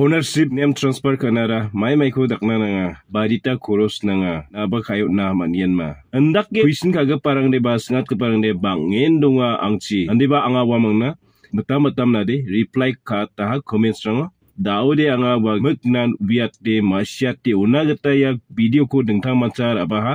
Ownership name transfer kanara may ko dakna nga badita koros na nga nabakayo na manian ma andak ge question kaga parang de basngat ka parang de bangin donga angchi andi ba anga wamang na matam na de reply ka taha comments ranga Daode anga ba magnan wiat de masyat de unagata ya video ko dengtang mancar abaha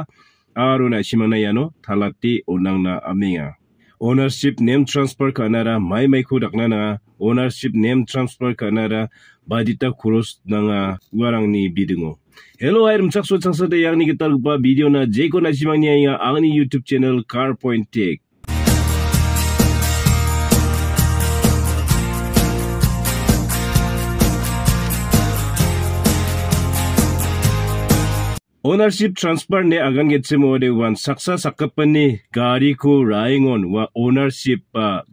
aruna shimana yano thalati onang na aminga ownership name transfer kanara may ko dakna nga ownership name transfer kanara badita kuros nanga warang ni bidingo hello hai rumsakso changsa de yang ni gitar ba video na jeko na shimang ni ya angni YouTube channel Car Point Tech Ownership transfer ne agan getse mode wan saksa sakapani gari ko raingon wa ownership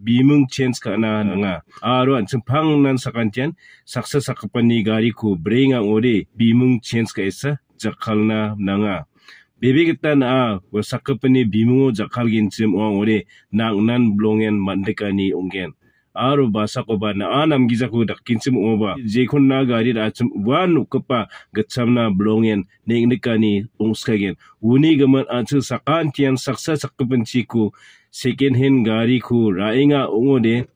bimung change kana nga aro an sampang nan sakantian saksa sakapani gari ko bringa ode bimung change kaisa jakhalna nanga bebe kita na wa sakapani bimungo jakhal ginchim ode nang nan blongen mandekani ungen Aro basa ko ba na anam giza ko dakinsim oba jekon na gari achum wanu kapa gatsamna blongen nengnikani ungskagen uni gaman achu sakan tian saksa sakpenchi ko second hand gari ko rainga ungode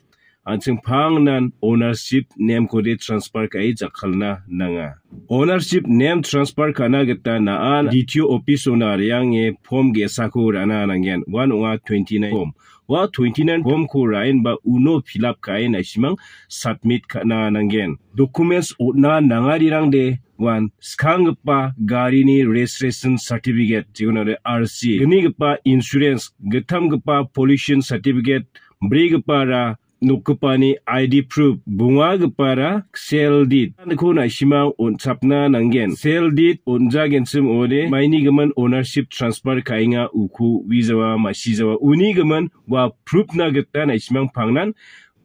Anchung phangnan ownership name ko de transfer kai jakhalna nanga ownership name transfer kana geta na an DTO office onar yang e form ge sakur ana nangen 129 form wa 29 form ko rain ba uno fill up kai na simang submit kana nangen documents odna nangari rang de wan skangpa gari ni registration certificate junare RC gnigpa insurance gatamgpa pollution certificate brigpara Nukupani ID proof bunga para sell deed ko na simang onchapna nangen sell deed onjagen sim ode maini gaman ownership transfer kainga uku wizawa masizawa uni gaman wa proof na geta na simang phangnan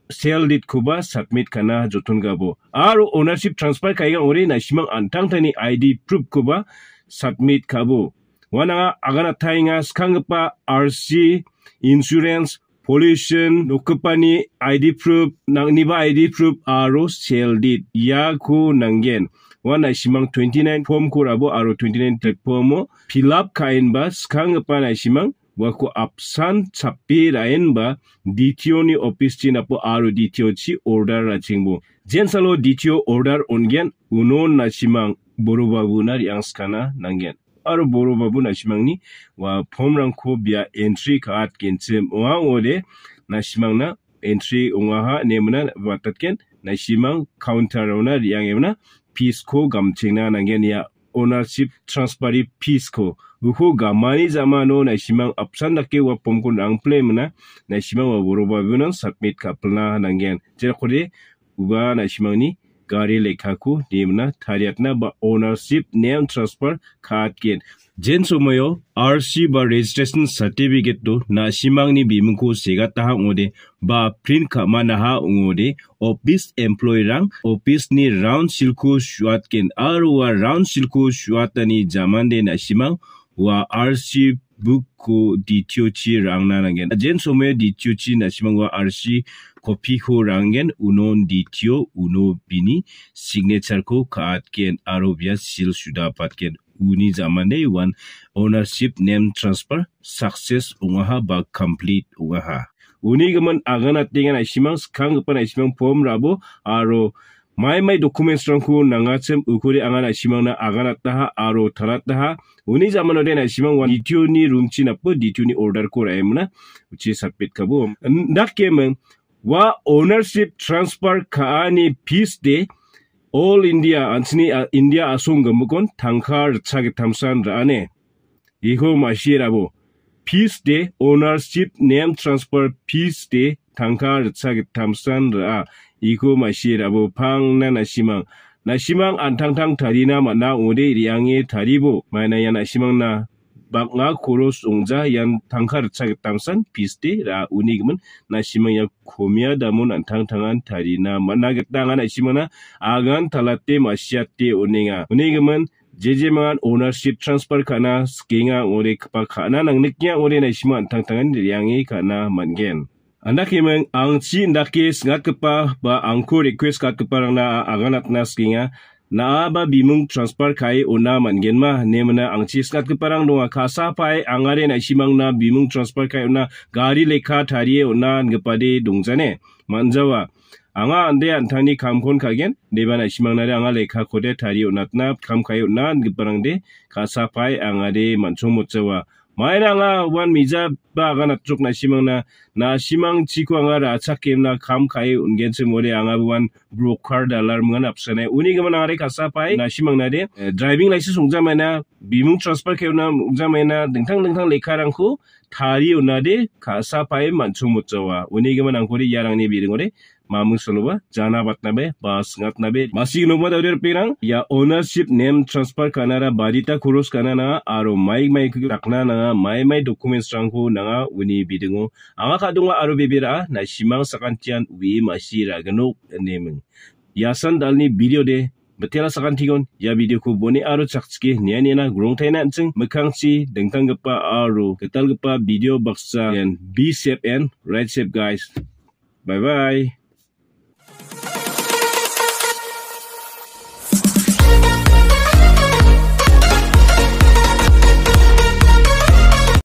sell deed kuba submit kana jotun gabo aro ownership transfer kainga ore na simang antang tani ID proof kuba submit kabo wana agana thainga skangpa RC insurance Pollution, nukupani ID proof, nangniba ID proof aro sell deed. Ya ku nangen. Wana simang 29 form ko rabo aro 29 formo. Pilap kain ba skangpa na simang wako absan chapi rain ba DTO ni office chin apo aro DTO chi order rachingbo. Jensalo DTO order ongen unon na simang borobabunar yang skana nangen. Aro boro babu na simang ni wa form rang ko bia entry card kenchem wa ode na simang na entry unga ha nemna watatken na simang counter ona yang emna piece ko gamchina nangen ya ownership transfer piece ko uko gamani zamano na simang option da ke wa form ko rang play mna na simang wa boro babu na submit kapna nangen jer khode uba na simang ni gari lekhaku nemna thariatna ba ownership name transfer card gen jen somayo RC ba registration certificate to na simangni bimungko sega taha ngode ba print khamana ha ngode office employee rang office ni round silko shuat gen aro wa round silko shuatani jamande na simang wa RC book ko DTO chi rangna nangen jen somayo DTO chi na simang wa RC Copy ko rangen unon DTO uno bini signature ko kaatken arobia seal suda patken uni zamane wan ownership name transfer success ungaha ba complete ungaha uni gaman agana tingan asimang skang pan asimang form rabo aro mai documents rangku nangatsem ukuri angan asimang na agana taha aro tarat taha uni zamano den asimang wan DTO ni rumchi napo DTO ni order ko raimna uchi submit kabo ndakkem Wa ownership transfer kaani piece de all India antini India asung gamukon tangkar chag thamsan rane iho mashirabo piece de ownership name transfer piece de tangkar chag thamsan ra iho mashirabo phang na nasimang antangtang tharina mana ode riange tharibo maina yana simang na Bakna koros ungja yan tangkar chag tamsan piste ra unigman na simang ya khomia damon antang tangan tharina managat tangan asimana agan talate masiate uninga unigman jejeman ownership transfer kana skinga ore khana nangnikya ore na siman antang tangan riangi kana mangen Andak yemeng ang chi ndakis ngakpa ba angko request katparang na aganat naskinga na ba bimung transfer kai ona mangen ma nemna ang chi skatparang no khasa pai angare na simang na bimung transfer kai ona gari lekha thari ona ngpade dungjane manjawa anga ande anthani khamkhon khagen debana simang na anga lekha khode thari onatna kham kai ona ngparang de khasa pai angare manchomotsewa Mairanga wan mija ba gana truk na simang na simang chiko angara achakim na kham kai ungense mori anga wan broker dollar mgan apsane uni gaman are khasa pai na simang na de driving license ungjamaina bimung transfer kayuna ungjamaina dingthang lekha rangku thari unade khasa pai manchumutchawa uni gaman angkori yarangni birngore Mamu Soloba, Jana Batnabe, Basnatnabe, Masinoma de Pirang, Ya ownership name transfer Canada, Badita Kuros Canana, Aro Mike Raknana, my documents Tranko, Nanga, Winnie Bidingo, Amakadunga Arobibira, Nashimang Sakantian, We Mashira Gano, naming Yasan Dalni video de. Betela sakantigon ya video ko boni aro chakski nianina grongtaina ching mekangsi dengtangpa aro ketalpa video baksa and be safe and right safe guys. Bye bye.